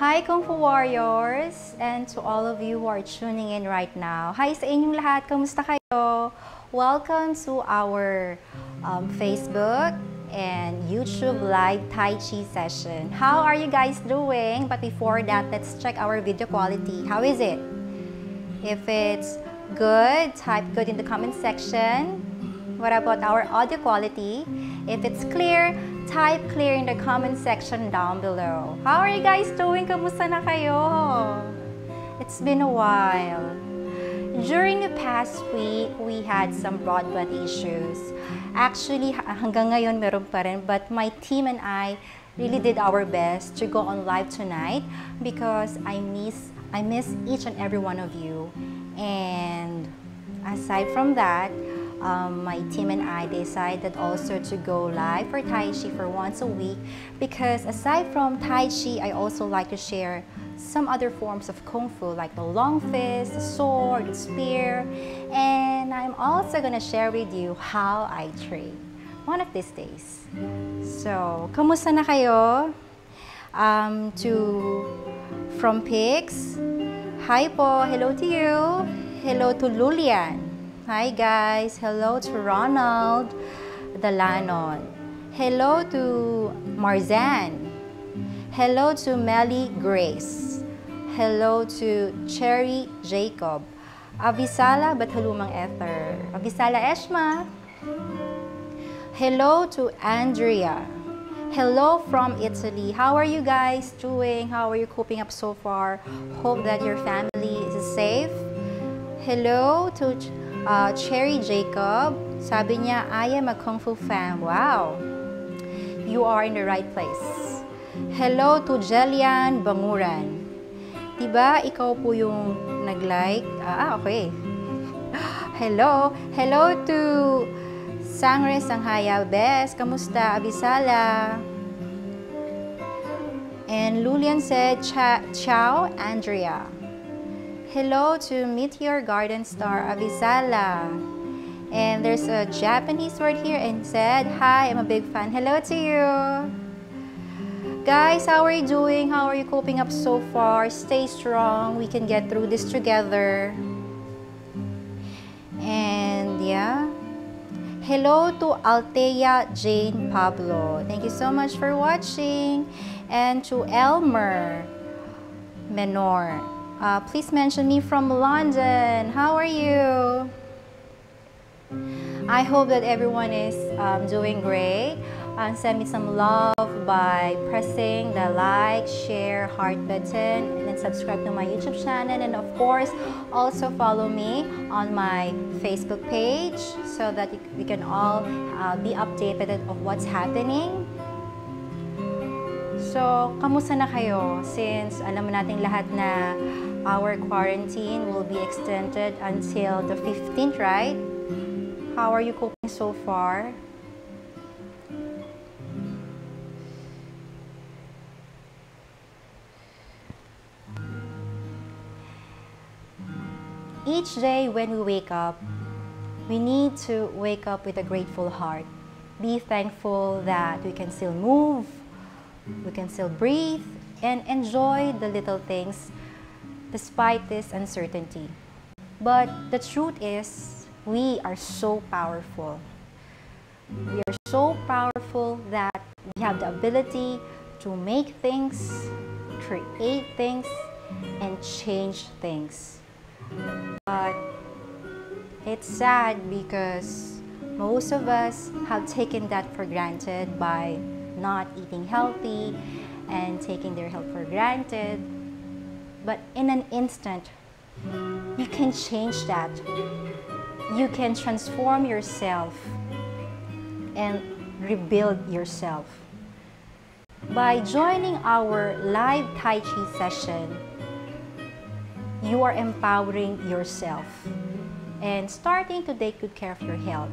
Hi Kung Fu Warriors and to all of you who are tuning in right now. Hi sa inyong lahat, kamusta kayo? Welcome to our Facebook and YouTube live Tai Chi session. How are you guys doing? But before that, let's check our video quality. How is it? If it's good, type good in the comment section. What about our audio quality? If it's clear, type clear in the comment section down below. How are you guys doing? Kamusta na kayo? It's been a while. During the past week, we had some broadband issues. Actually, hanggang ngayon meron pa rin, but my team and I really did our best to go on live tonight because I miss each and every one of you. And aside from that, my team and I decided also to go live for Tai Chi for once a week because aside from Tai Chi, I also like to share some other forms of Kung Fu like the long fist, the sword, the spear, and I'm also going to share with you how I train one of these days. So, kamusta na kayo? From Pigs, hi po, hello to you, hello to Lulian. Hi guys, hello to Ronald Dalanon, hello to Marzan, hello to Melly Grace, hello to Cherry Jacob, Avisala Batalumang Ether, Avisala Eshma, hello to Andrea, hello from Italy. How are you guys doing? How are you coping up so far? Hope that your family is safe. Hello to Cherry Jacob, sabi niya, I am a Kung Fu fan. Wow! You are in the right place. Hello to Jelian Banguran. Diba, ikaw po yung nag-like? Okay. Hello! Hello to Sangre Sanghaya Bes. Kamusta, Abisala? And Lulian said, ciao, Andrea. Hello to Meteor Garden Star Avisala. And there's a Japanese word here and said, hi, I'm a big fan. Hello to you. Guys, how are you doing? How are you coping up so far? Stay strong. We can get through this together. And yeah. Hello to Althea Jane Pablo. Thank you so much for watching. And to Elmer Menor. Please mention me from London. How are you? I hope that everyone is doing great. Send me some love by pressing the like, share, heart button, and then subscribe to my YouTube channel. And of course, also follow me on my Facebook page so that we can all be updated of what's happening. So, kamusta na kayo? Since alam natin lahat na our quarantine will be extended until the 15th, right? How are you coping so far? Each day when we wake up, we need to wake up with a grateful heart. Be thankful that we can still move, we can still breathe, and enjoy the little things despite this uncertainty. But the truth is, we are so powerful. We are so powerful that we have the ability to make things, create things, and change things. But it's sad because most of us have taken that for granted by not eating healthy and taking their health for granted. But in an instant, you can change that. You can transform yourself and rebuild yourself. By joining our live Tai Chi session, you are empowering yourself and starting to take good care of your health.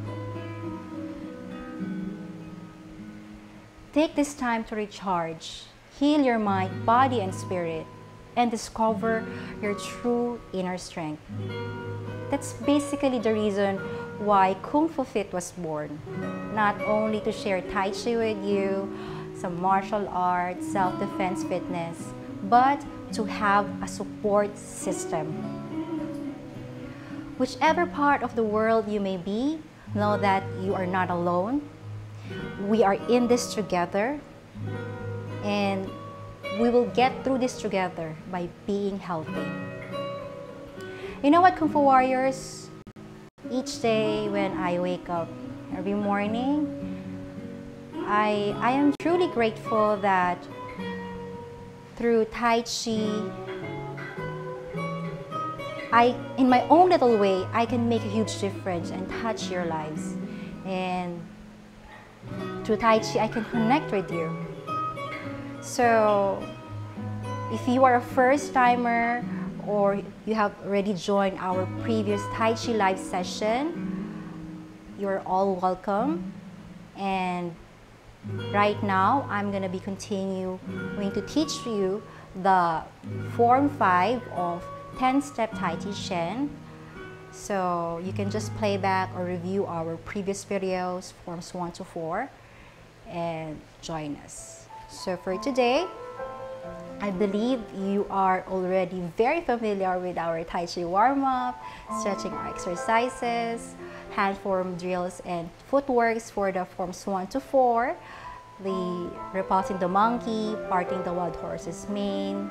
Take this time to recharge, heal your mind, body, and spirit, and discover your true inner strength. That's basically the reason why Kung Fu Fit was born. Not only to share Tai Chi with you, some martial arts, self-defense fitness, but to have a support system. Whichever part of the world you may be, know that you are not alone. We are in this together, and we will get through this together by being healthy. You know what, Kung Fu Warriors? Each day when I wake up, every morning, I am truly grateful that through Tai Chi, in my own little way, I can make a huge difference and touch your lives. And through Tai Chi, I can connect with you. So, if you are a first-timer or you have already joined our previous Tai Chi live session, you're all welcome. And right now, I'm going to be continuing to teach you the Form 5 of 10-Step Tai Chi Chuan. So, you can just play back or review our previous videos, Forms 1 to 4, and join us. So for today, I believe you are already very familiar with our Tai Chi warm-up, stretching exercises, hand form drills, and footworks for the Forms 1 to 4, the repulsing the monkey, parting the wild horse's mane,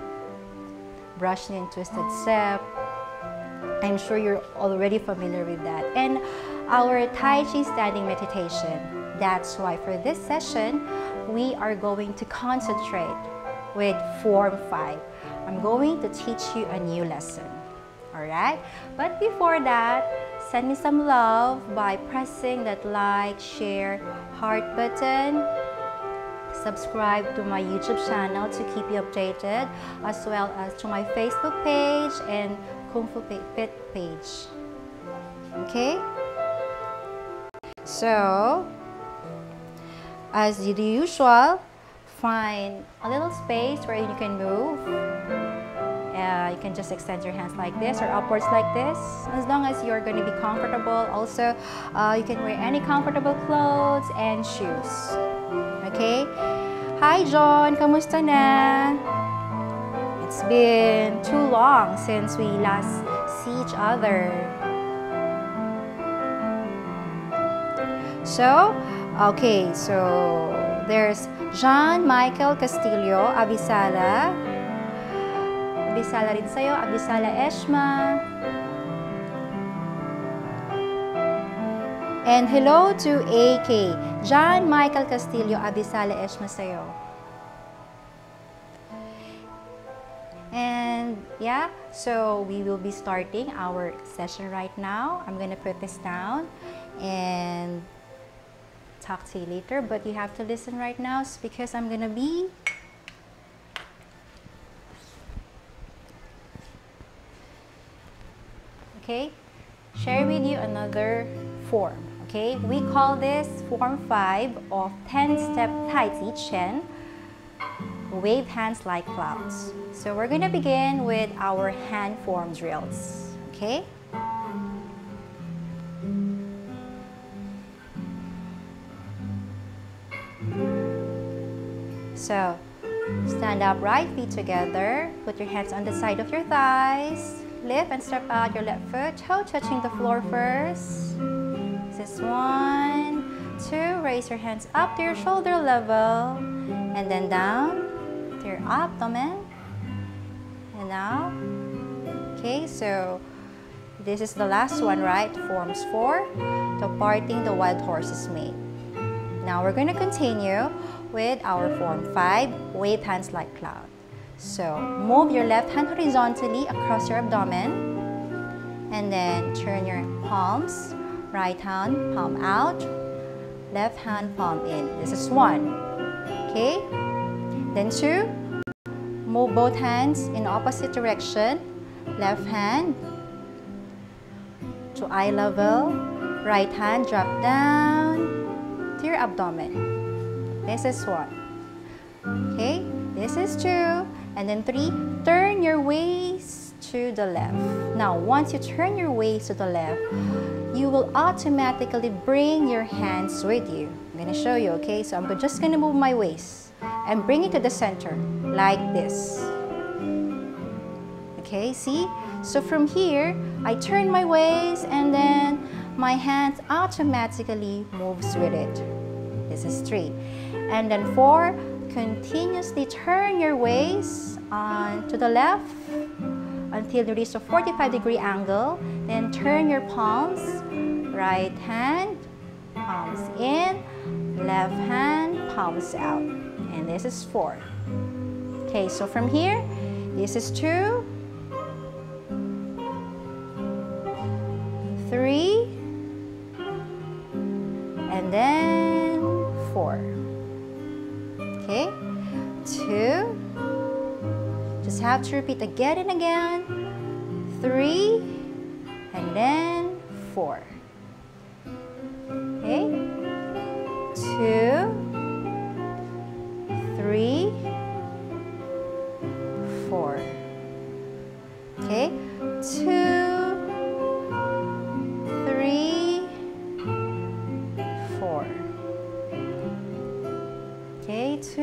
brushing and twisted step. I'm sure you're already familiar with that. And our Tai Chi standing meditation. That's why for this session, we are going to concentrate with Form 5. I'm going to teach you a new lesson, all right? But before that, send me some love by pressing that like, share, heart button. Subscribe to my YouTube channel to keep you updated, as well as to my Facebook page and Kung Fu Fit page, okay? So, as the usual, find a little space where you can move. You can just extend your hands like this or upwards like this, as long as you're going to be comfortable. Also, you can wear any comfortable clothes and shoes. Okay? Hi, John! Kamusta na? It's been too long since we last see each other. So, okay, so there's John Michael Castillo, Abisala. Abisala rin sa'yo, Abisala Eshma. And hello to AK. John Michael Castillo, Abisala Eshma sa'yo. And yeah, so we will be starting our session right now. I'm gonna put this down and talk to you later, but you have to listen right now because I'm gonna be okay share with you another form. Okay, we call this Form 5 of 10-Step Tai Chi Chuan, Wave Hands Like Clouds. So we're gonna begin with our hand form drills. Okay, so Stand up, right feet together. Put your hands on the side of your thighs. Lift and step out your left foot, toe touching the floor first. This is 1, 2, raise your hands up to your shoulder level. And then down to your abdomen. And now, okay, so this is the last one, right? Forms 4, the parting the wild horses made. Now we're going to continue with our form 5, wave hands like clouds. So move your left hand horizontally across your abdomen, and then turn your palms, right hand palm out, left hand palm in. This is 1, okay? Then 2, move both hands in opposite direction, left hand to eye level, right hand drop down to your abdomen. This is 1, okay? This is 2, and then 3, turn your waist to the left. Now, once you turn your waist to the left, you will automatically bring your hands with you. I'm going to show you, okay? So, I'm just going to move my waist and bring it to the center, like this. Okay, see? So, from here, I turn my waist, and then my hands automatically moves with it. This is 3. And then 4, continuously turn your waist on to the left until you reach a 45-degree angle. Then turn your palms, right hand, palms in, left hand, palms out. And this is 4. Okay, so from here, this is 2, 3, and then 4. Okay, 2, just have to repeat again and again, 3, and then 4. Okay, 2, 3, 4. Okay, 2, 3, 4. Okay, 2, 3,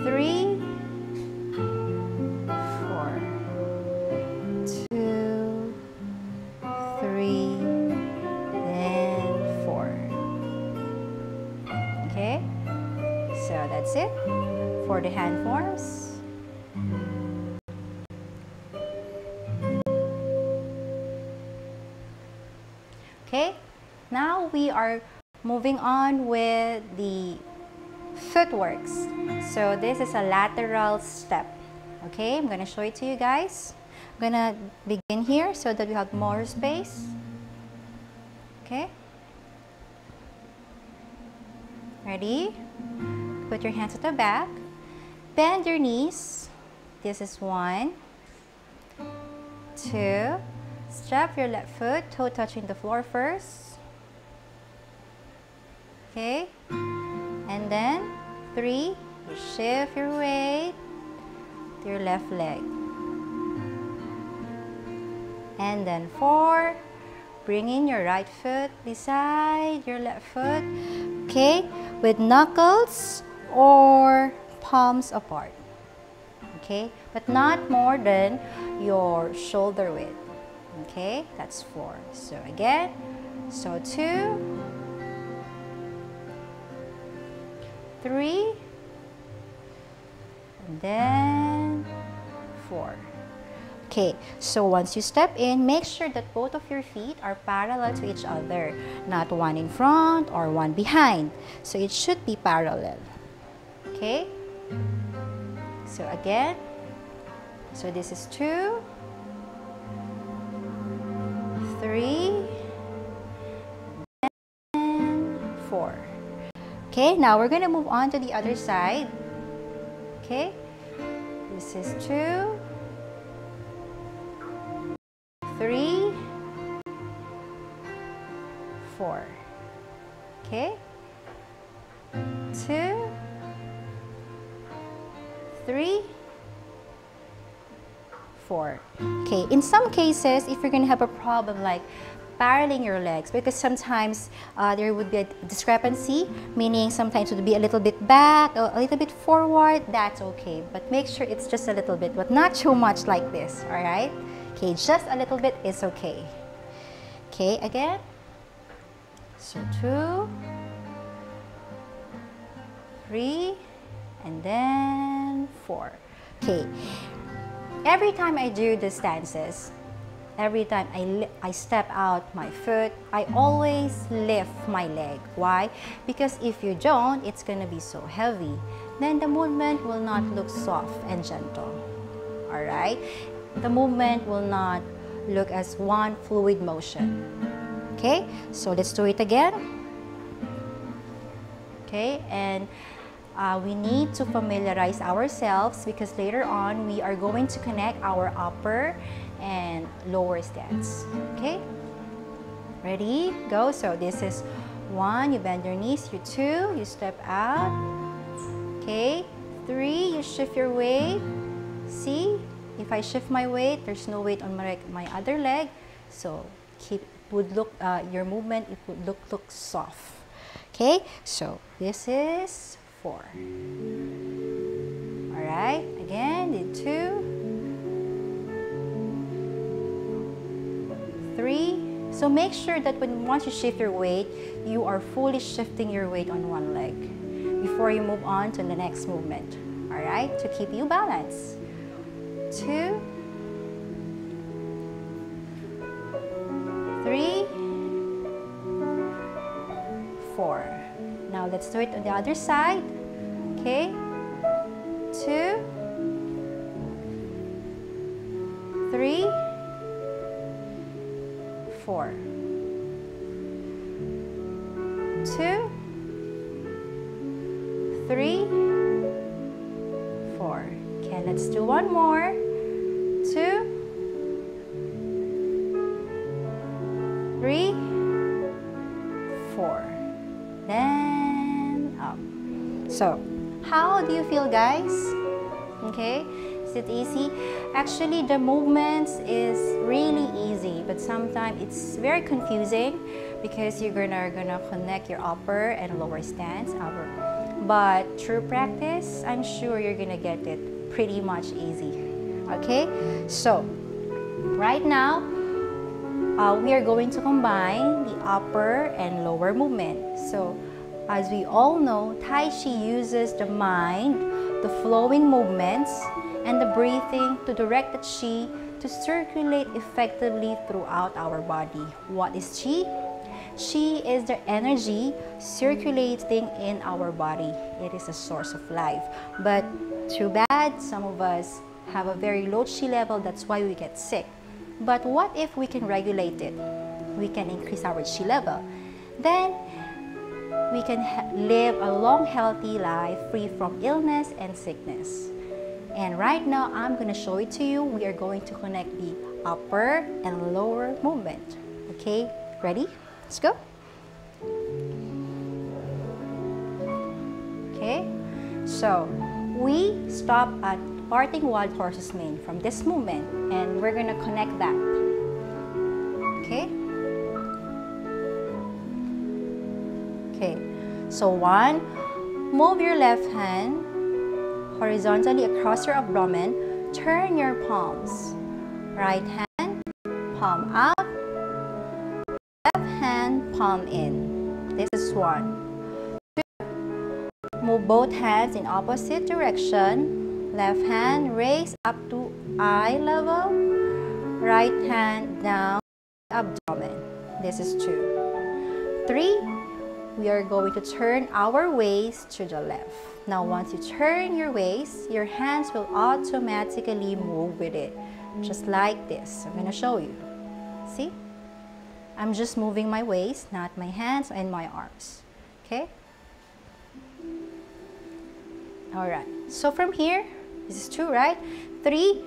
4. 2, 3, then 4. Okay, so that's it for the hand forms. Okay, now we are moving on with the footwork. So this is a lateral step. Okay, I'm going to show it to you guys. I'm going to begin here so that we have more space. Okay. Ready? Put your hands at the back. Bend your knees. This is 1, 2. Step your left foot, toe touching the floor first. Okay, and then 3, you shift your weight to your left leg. And then 4, bring in your right foot beside your left foot, okay, with knuckles or palms apart. Okay, but not more than your shoulder width. Okay, that's 4. So again, so 2, 3, and then 4. Okay, so once you step in, make sure that both of your feet are parallel to each other, not one in front or one behind. So it should be parallel. Okay, so again, so this is 2, 3, and 4. Okay, now we're going to move on to the other side. Okay, this is 2, 3, 4. Okay, 2, 3, 4. Okay, in some cases, if you're going to have a problem like paralleling your legs, because sometimes there would be a discrepancy, meaning sometimes it would be a little bit back, a little bit forward. That's okay, but make sure it's just a little bit, but not too much like this, all right? Okay, just a little bit is okay. Okay, again. So 2, 3, and then 4. Okay, every time I do the stances, every time I step out my foot, I always lift my leg. Why? Because if you don't, it's going to be so heavy. Then the movement will not look soft and gentle. Alright? The movement will not look as one fluid motion. Okay? So let's do it again. Okay? And we need to familiarize ourselves, because later on we are going to connect our upper and lower stance. Okay, ready, go. So this is 1, you bend your knees. You 2, you step out. Okay, 3, you shift your weight. See, if I shift my weight, there's no weight on my other leg, so keep would look your movement. It would look soft. Okay, so this is 4. All right, again, did 2, 3. So make sure that once you shift your weight, you are fully shifting your weight on one leg before you move on to the next movement. All right, to keep you balanced. 2, 3, 4. Now let's do it on the other side. Okay, 2, 3, 4. 2, 3, 4. Okay, let's do one more. 2, 3, 4. Then up. So, how do you feel, guys? Okay. It easy? Actually, the movements is really easy, but sometimes it's very confusing because you're gonna connect your upper and lower stance. But through practice, I'm sure you're gonna get it pretty much easy. Okay, so right now we are going to combine the upper and lower movement. So as we all know, Tai Chi uses the mind, the flowing movements, and the breathing to direct the chi to circulate effectively throughout our body. What is chi? Chi is the energy circulating in our body. It is a source of life. But too bad, some of us have a very low chi level. That's why we get sick. But what if we can regulate it? We can increase our chi level. Then we can live a long, healthy life free from illness and sickness. And right now, I'm going to show it to you. We are going to connect the upper and lower movement. Okay, ready? Let's go. Okay, so we stop at parting wild horse's mane from this movement, and we're going to connect that. Okay. Okay, so 1, move your left hand horizontally across your abdomen, turn your palms. Right hand, palm up. Left hand, palm in. This is 1. 2, move both hands in opposite direction. Left hand, raise up to eye level. Right hand, down, abdomen. This is 2. 3, we are going to turn our waist to the left. Now, once you turn your waist, your hands will automatically move with it. Just like this. I'm going to show you. See? I'm just moving my waist, not my hands and my arms. Okay? Alright. So from here, this is 2, right? 3,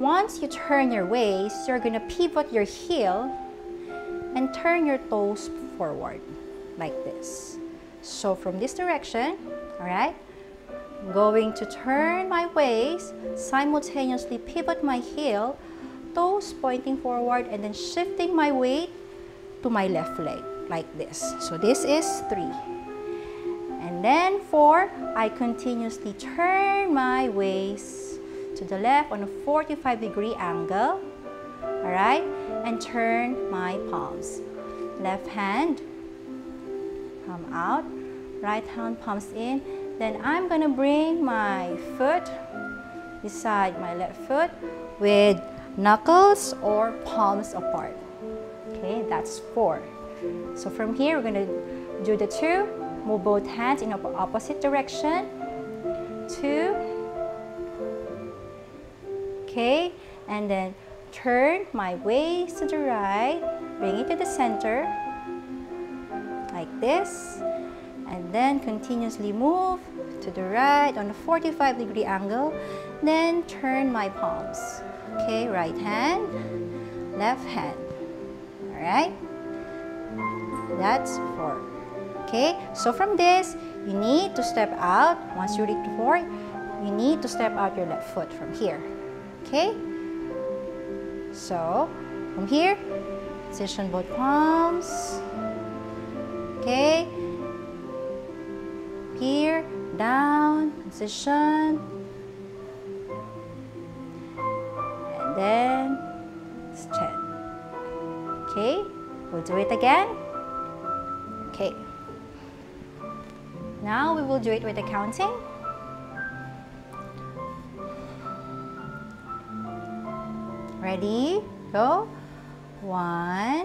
once you turn your waist, you're going to pivot your heel and turn your toes forward. Like this. So from this direction, alright, I'm going to turn my waist, simultaneously pivot my heel, toes pointing forward, and then shifting my weight to my left leg like this. So this is 3. And then 4, I continuously turn my waist to the left on a 45-degree angle. Alright, and turn my palms. Left hand, palm out, right hand palms in. Then I'm gonna bring my foot beside my left foot with knuckles or palms apart. Okay, that's 4. So from here, we're gonna do the 2, move both hands in opposite direction. 2. Okay, and then turn my waist to the right, bring it to the center, like this, and then continuously move to the right on a 45-degree angle, then turn my palms. Okay, right hand, left hand, all right? That's 4, okay? So from this, you need to step out. Once you reach 4, you need to step out your left foot from here, okay? So, from here, position both palms, okay, here, down, position, and then stretch, okay, we'll do it again, okay, now we will do it with the counting. 1,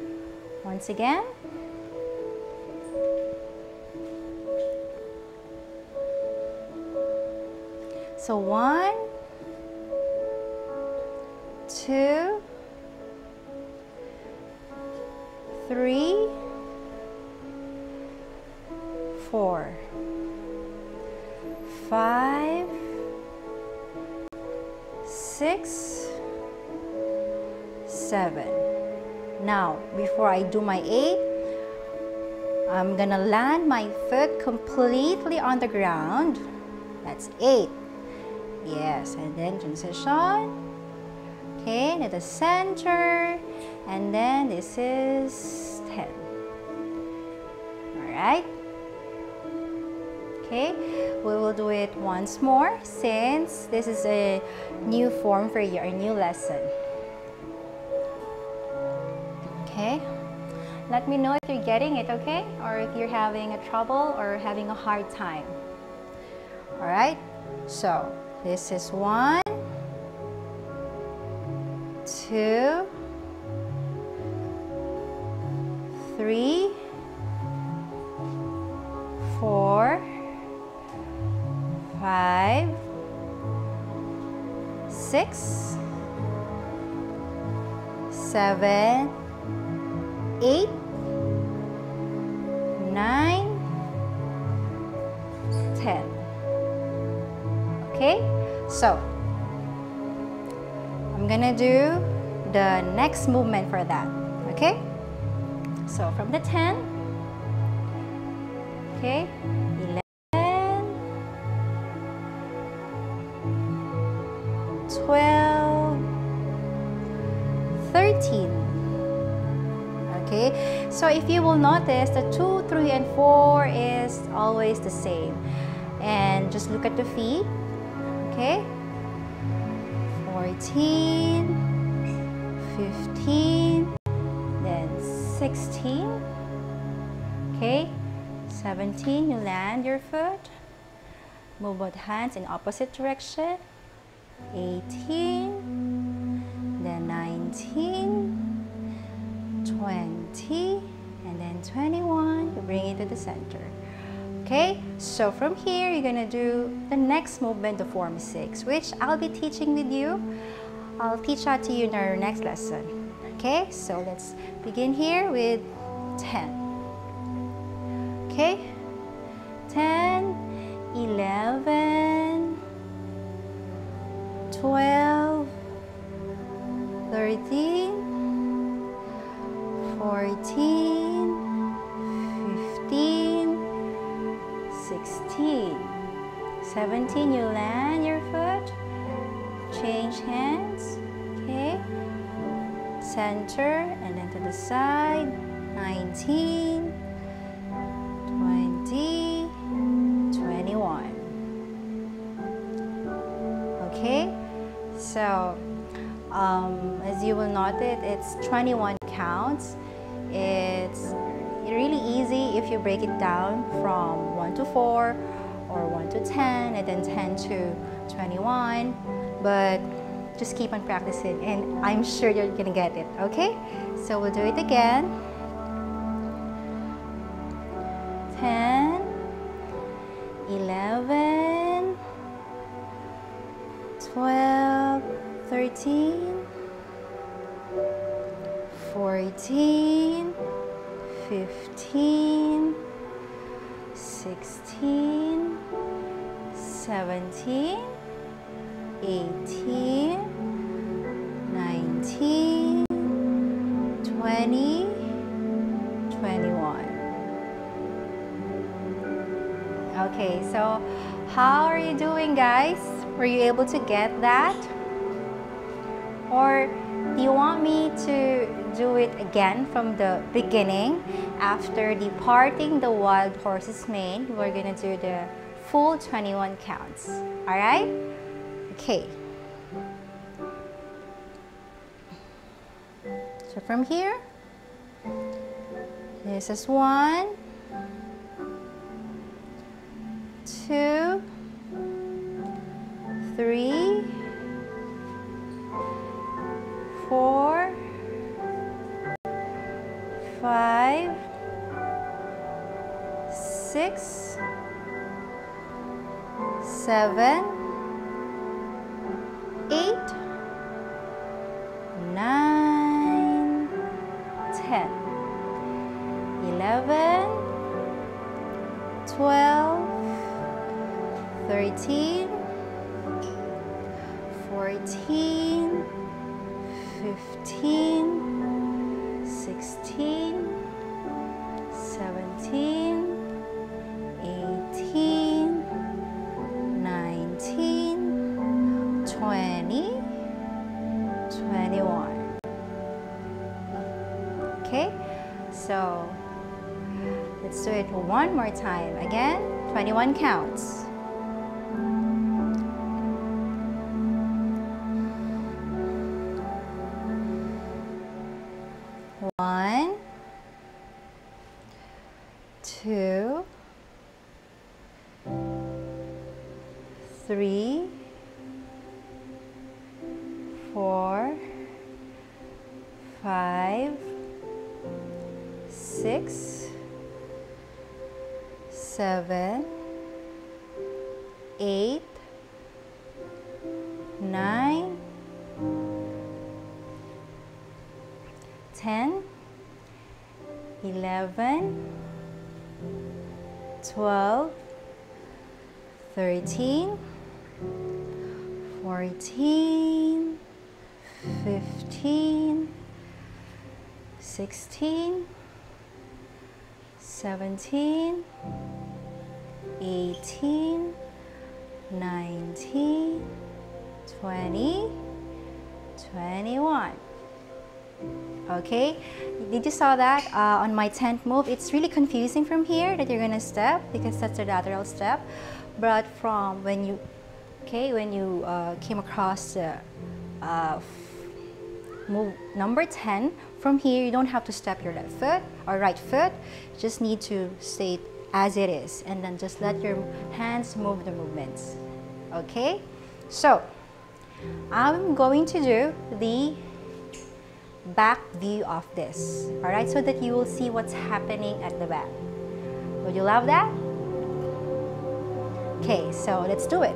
once again. So 1, 2, 3, 4, 5, 6, 7. Now, before I do my 8, I'm gonna land my foot completely on the ground. That's 8. Yes, and then transition. Okay, to the center. And then this is 10. Alright. Okay, we will do it once more since this is a new form for you, a new lesson. Okay, let me know if you're getting it, okay? Or if you're having a trouble or having a hard time. Alright, so this is 1, 2, 3, 4, 5, 6, 7, 8, 9, 10. Okay, so I'm gonna do the next movement for that, okay? So from the 10, okay, 11, 12, 13. Okay, so if you will notice, the 2, 3, and 4 is always the same. And just look at the feet, okay? 14, 15, then 16, okay? 17, you land your foot. Move both hands in opposite direction. 18, then 19. 20, and then 21, you bring it to the center. Okay, so from here, you're gonna do the next movement of form 6, which I'll be teaching with you. I'll teach that to you in our next lesson. Okay, so let's begin here with 10. Okay, 10, 11, 12, 13, 14, 15, 16, 17, you land your foot, change hands, okay, center and then to the side, 19, 20, 21, okay, so as you will notice, it's 21 counts. It's really easy if you break it down from 1 to 4 or 1 to 10 and then 10 to 21. But just keep on practicing and I'm sure you're gonna get it, okay? So we'll do it again. 10, 11, 12, 13, 14, 15, 16, 17, 18, 19, 20, 21. Okay, so how are you doing, guys? Were you able to get that? Or do you want me to do it again from the beginning? After departing the wild horse's mane, we're gonna do the full 21 counts, all right? Okay, so from here, this is 11, 12, 13, 14, 15, 16, 17, 18, 19, 20, 21. Okay, so let's do it one more time. Again, 21 counts. 11, 12, 13, 14, 15, 16, 17, 18, 19, 20, 21. Okay, did you saw that on my 10th move? It's really confusing from here that you're gonna step because that's a lateral step, but from when you, okay, when you came across the move number 10, from here you don't have to step your left foot or right foot, you just need to stay as it is and then just let your hands move the movements. Okay, so I'm going to do the back view of this, all right, so that you will see what's happening at the back. Would you love that? Okay, so let's do it.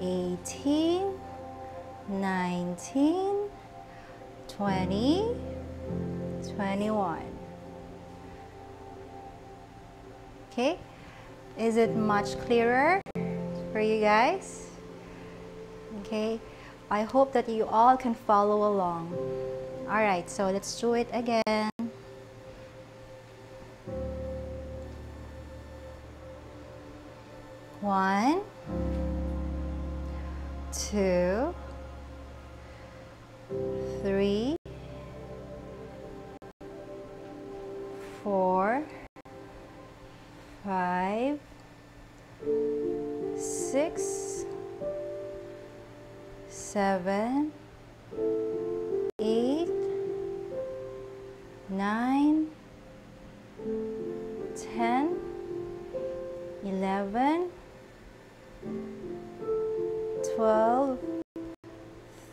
18, 19, 20, 21. Okay, is it much clearer for you guys? Okay, I hope that you all can follow along. All right, so let's do it again. One, two, three, four, five, six, seven, 18, 19, 10, 11, 12,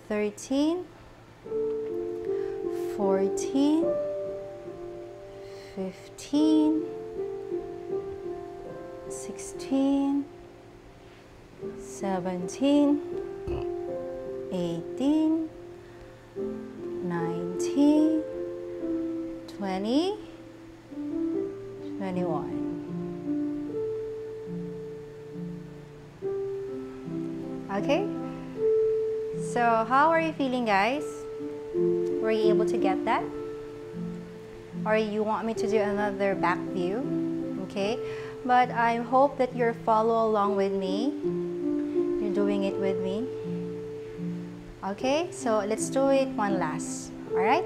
13, 14, 15, 16, 17, 18, 19, 20, 21. Okay, so how are you feeling, guys? Were you able to get that? Or you want me to do another back view? Okay, but I hope that you're follow along with me. You're doing it with me. Okay, so let's do it one last, all right?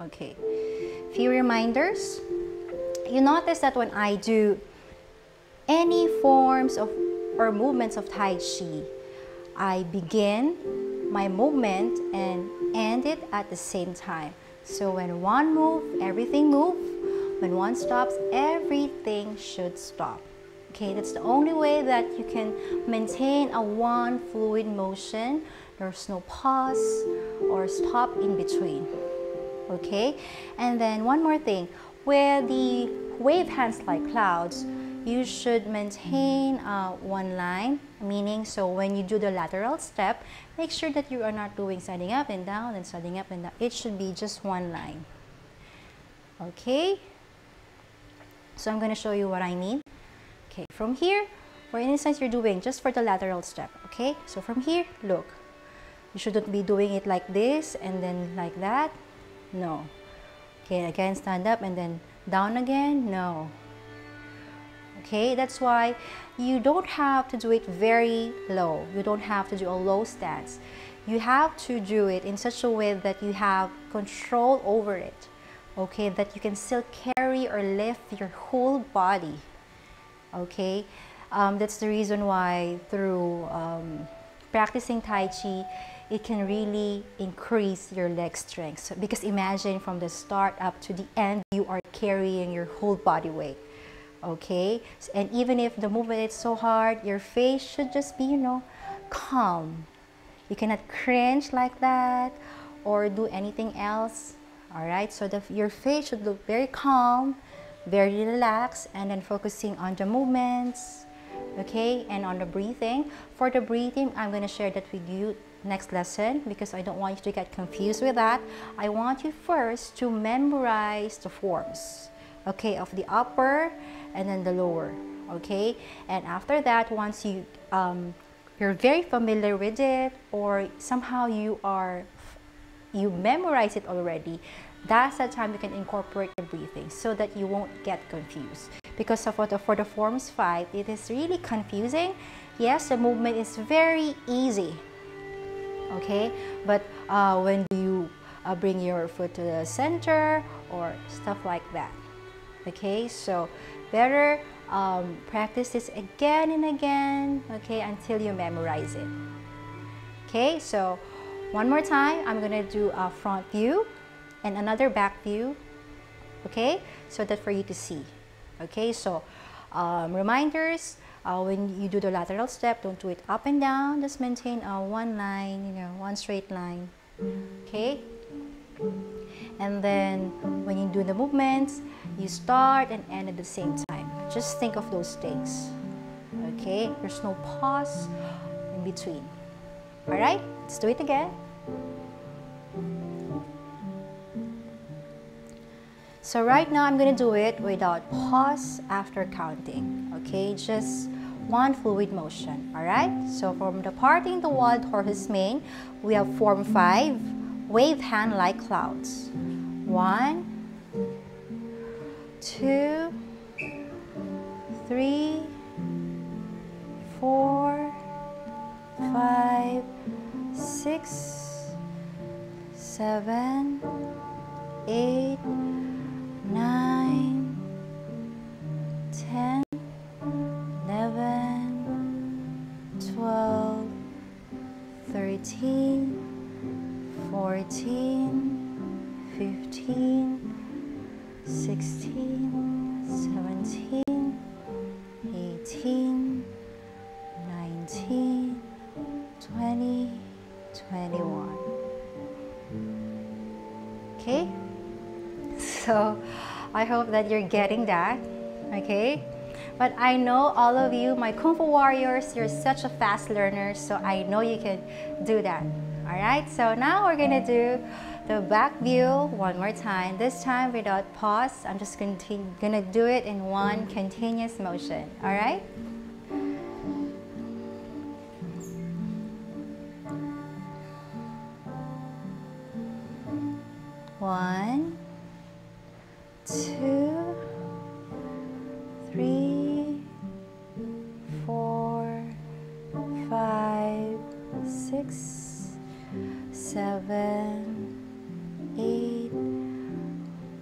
Okay, few reminders. You notice that when I do any forms of or movements of Tai Chi, I begin my movement and end it at the same time. So when one move, everything moves. When one stops, everything should stop. Okay, that's the only way that you can maintain a one fluid motion. There's no pause or stop in between. Okay, and then one more thing, where the wave hands like clouds, you should maintain one line, meaning so when you do the lateral step, make sure that you are not doing standing up and down and standing up and down. It should be just one line. Okay, so I'm going to show you what I mean. Okay, from here, for instance, you're doing just for the lateral step. Okay, so from here, look, you shouldn't be doing it like this and then like that. No. Okay, again, stand up and then down again. No. Okay, that's why you don't have to do it very low. You don't have to do a low stance. You have to do it in such a way that you have control over it. okay, that you can still carry or lift your whole body, okay? That's the reason why through practicing Tai Chi, it can really increase your leg strength. Because imagine from the start up to the end, you are carrying your whole body weight, okay? And even if the movement is so hard, your face should just be, you know, calm. You cannot cringe like that or do anything else, all right? So your face should look very calm, very relaxed, and then focusing on the movements, okay, and on the breathing. For the breathing, I'm going to share that with you next lesson because I don't want you to get confused with that. I want you first to memorize the forms, okay, of the upper and then the lower, okay? And after that, once you, you're very familiar with it or somehow you memorize it already, that's the time you can incorporate the breathing so that you won't get confused. Because for the forms 5, it is really confusing. Yes, the movement is very easy, okay? But when you bring your foot to the center or stuff like that, okay? So better practice this again and again, okay, until you memorize it. Okay, so one more time, I'm gonna do a front view and another back view, okay, so that for you to see. Okay, so reminders, when you do the lateral step, don't do it up and down, just maintain one line, you know, one straight line, okay? And then when you do the movements, you start and end at the same time. Just think of those things, okay? There's no pause in between. All right, let's do it again. So right now, I'm going to do it without pause after counting, okay? Just one fluid motion, all right? So from the parting the wild horse's mane, we have form 5, wave hand like clouds. 1, 2, 3, 4, 5, 6, 7, 8, 9, 10, 11, 12, 13, 14, 15, 16, 17, 18, 19, 20, 21. Okay, so I hope that you're getting that, okay? But I know all of you, my Kung Fu Warriors, you're such a fast learner, so I know you can do that, all right? So now we're gonna do the back view one more time, this time without pause. I'm just gonna do it in one continuous motion, all right? One, 2, 3, 4, 5, 6, 7, 8,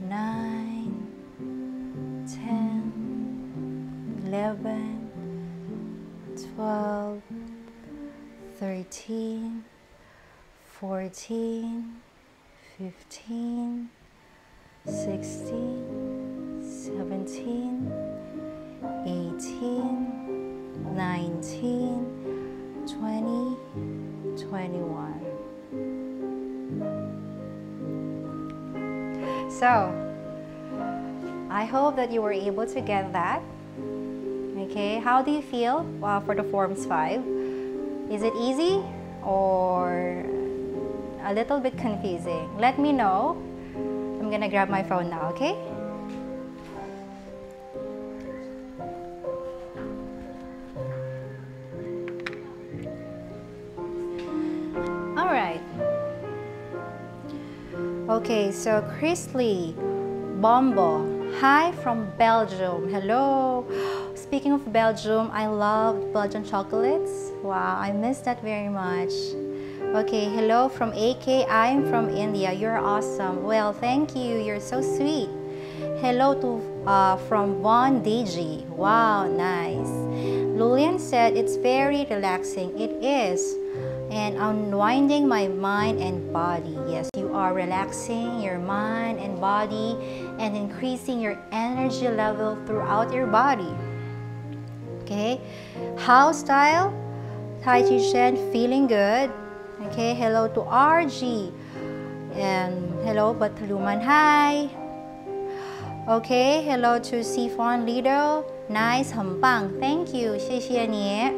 9, 10, 11, 12, 13, 14, 15, 16, 17, 18, 19, 20, 21. So, I hope that you were able to get that. Okay, how do you feel for the forms 5? Is it easy or a little bit confusing? Let me know. I'm gonna grab my phone now, okay? All right. Okay, so Chris Lee, Bombo, hi from Belgium, hello. Speaking of Belgium, I love Belgian chocolates. Wow, I miss that very much. Okay, hello from AK. I'm from India. You're awesome. Well, thank you. You're so sweet. Hello to from Bon Deji. Wow, nice. Lulian said it's very relaxing. It is. And unwinding my mind and body. Yes, you are relaxing your mind and body and increasing your energy level throughout your body. Okay. How style? Tai Chi Chuan, feeling good. Okay, hello to RG. And hello, Bataluman, hi. Okay, hello to Sifon Lido. Nice, hampang. Thank you, 谢谢你.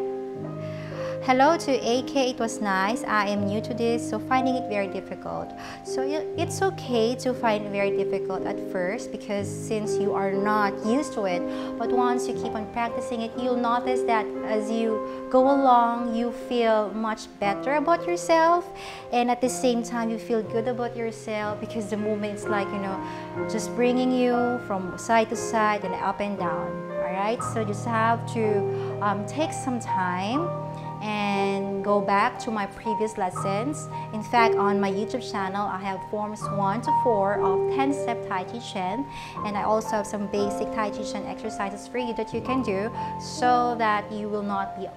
Hello to AK, it was nice. I am new to this, so finding it very difficult. So it's okay to find it very difficult at first because since you are not used to it, but once you keep on practicing it, you'll notice that as you go along, you feel much better about yourself, and at the same time, you feel good about yourself because the movement's like, you know, just bringing you from side to side and up and down, all right? So just have to take some time and go back to my previous lessons. In fact, on my YouTube channel, I have forms 1 to 4 of 10-step Tai Chi Chuan, and I also have some basic Tai Chi Chuan exercises for you that you can do so that you will not be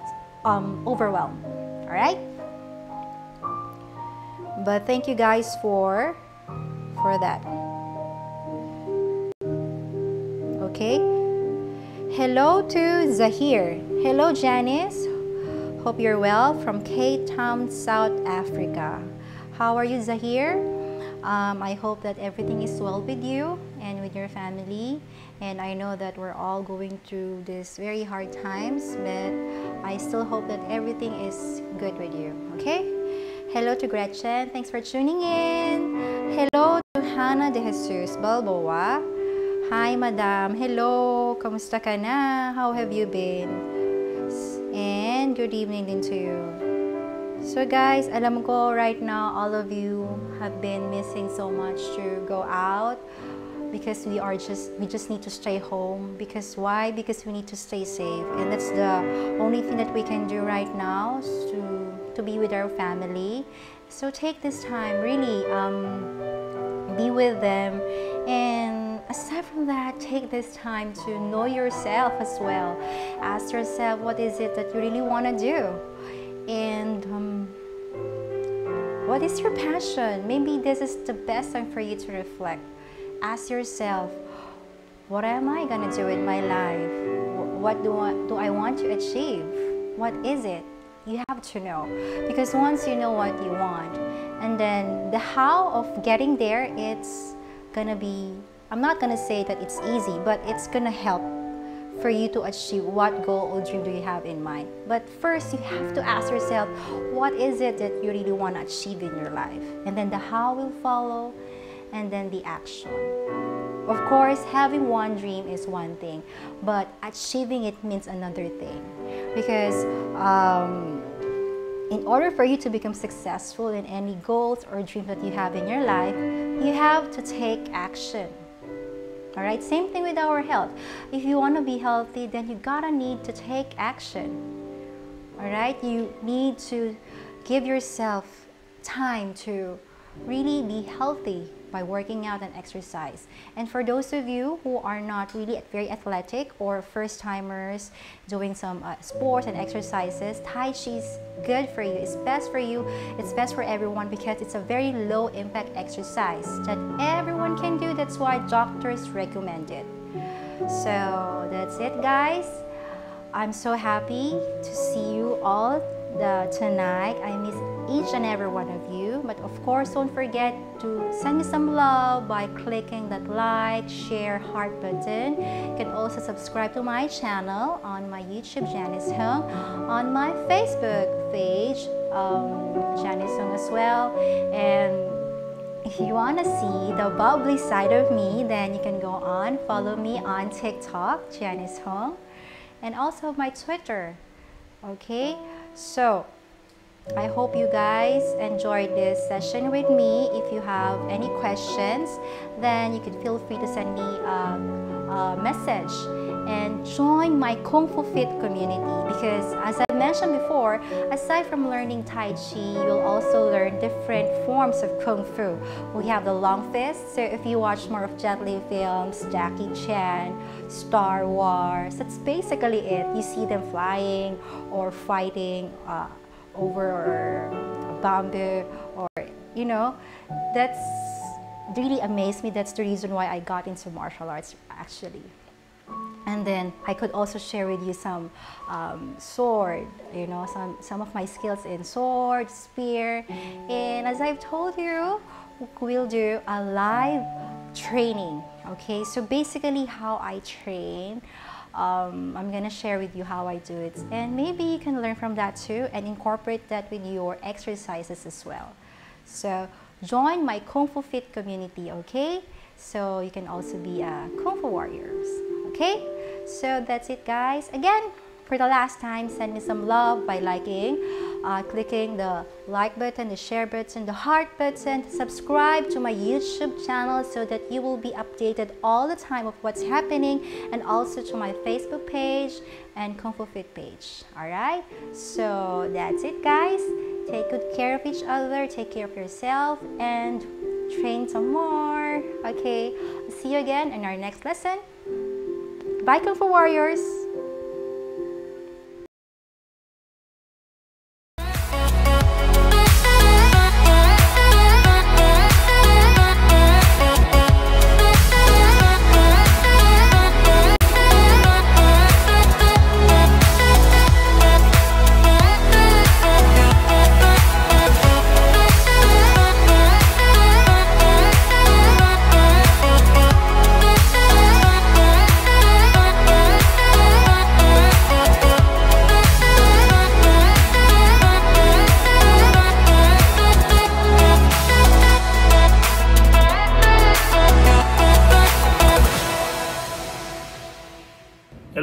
overwhelmed. All right. But thank you guys for that. Okay. Hello to Zahir. Hello, Janice. Hope you're well from Cape Town, South Africa. How are you, Zahir? I hope that everything is well with you and with your family. And I know that we're all going through this very hard times, but I still hope that everything is good with you, okay? Hello to Gretchen, thanks for tuning in. Hello to Hannah De Jesus Balboa. Hi, Madam. Hello, kamusta ka na? How have you been? And good evening din to you. So guys, alam ko right now all of you have been missing so much to go out because we just need to stay home. Because why? Because we need to stay safe, and that's the only thing that we can do right now is to be with our family. So take this time, really be with them, and aside from that, take this time to know yourself as well. Ask yourself, what is it that you really want to do? And what is your passion? Maybe this is the best time for you to reflect. Ask yourself, what am I going to do in my life? What do I want to achieve? What is it? You have to know. Because once you know what you want, and then the how of getting there, it's going to be... I'm not going to say that it's easy, but it's going to help for you to achieve what goal or dream do you have in mind. But first, you have to ask yourself, what is it that you really want to achieve in your life? And then the how will follow, and then the action. Of course, having one dream is one thing, but achieving it means another thing. Because in order for you to become successful in any goals or dreams that you have in your life, you have to take action. All right, same thing with our health. If you want to be healthy, then you gotta need to take action. All right, you need to give yourself time to really be healthy by working out and exercise. And for those of you who are not really very athletic or first timers doing some sports and exercises, Tai Chi is good for you. It's best for you. It's best for everyone because it's a very low impact exercise that everyone can do. That's why doctors recommend it. So that's it, guys. I'm so happy to see you all tonight. I miss each and every one of you, but of course don't forget to send me some love by clicking that like, share, heart button. You can also subscribe to my channel on my YouTube, Janice Hung, on my Facebook page, Janice Hung as well. And if you want to see the bubbly side of me, then you can go on follow me on TikTok, Janice Hung, and also my Twitter. Okay, so I hope you guys enjoyed this session with me. If you have any questions, then you can feel free to send me a message and join my Kung Fu Fit community, because as I mentioned mentioned before, aside from learning Tai Chi, you'll also learn different forms of Kung Fu. We have the long fist, so if you watch more of Jet Li films, Jackie Chan, Star Wars, that's basically it. You see them flying or fighting over a bamboo or, you know, that's really amazed me. That's the reason why I got into martial arts, actually. And then I could also share with you some sword, you know, some of my skills in sword, spear. And as I've told you, we'll do a live training, okay? So basically how I train, I'm gonna share with you how I do it. And maybe you can learn from that too and incorporate that with your exercises as well. So join my Kung Fu Fit community, okay? So you can also be a Kung Fu Warriors, okay? So that's it, guys. Again, for the last time, send me some love by liking, clicking the like button, the share button, the heart button. Subscribe to my YouTube channel so that you will be updated all the time of what's happening, and also to my Facebook page and Kung Fu Fit page. All right, so that's it, guys. Take good care of each other, take care of yourself, and train some more. Okay, see you again in our next lesson. Bye, Kung Fu Warriors.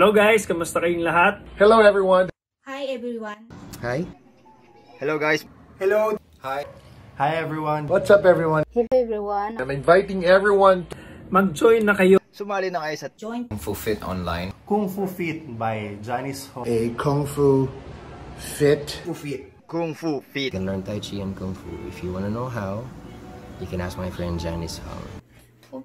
Hello guys, kamusta kayong lahat? Hello everyone. Hi everyone. Hi. Hello guys. Hello. Hi. Hi everyone. What's up everyone? Hello everyone. I'm inviting everyone. Mag-join na kayo. Sumali na kayo sa Join Kung Fu Fit Online. Kung Fu Fit by Janice Hung. A Kung Fu Fit. Kung Fu Fit. Kung Fu Fit. You can learn Tai Chi and Kung Fu. If you want to know how, you can ask my friend Janice Hung.